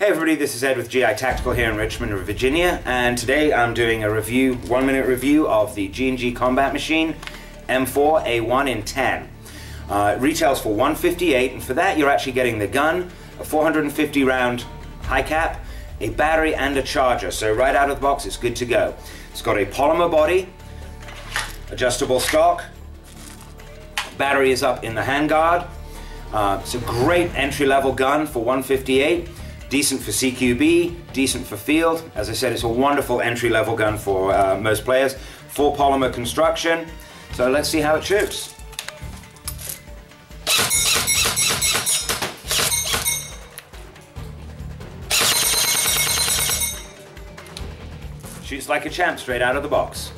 Hey everybody, this is Ed with GI Tactical here in Richmond, Virginia, and today I'm doing a review, 1 minute review of the G&G Combat Machine M4 A1 in 10. It retails for $158, and for that you're actually getting the gun, a 450 round high cap, a battery and a charger, so right out of the box it's good to go. It's got a polymer body, adjustable stock, battery is up in the handguard. It's a great entry-level gun for $158. Decent for CQB, decent for field. As I said, it's a wonderful entry-level gun for most players. Full polymer construction. So let's see how it shoots. Shoots like a champ straight out of the box.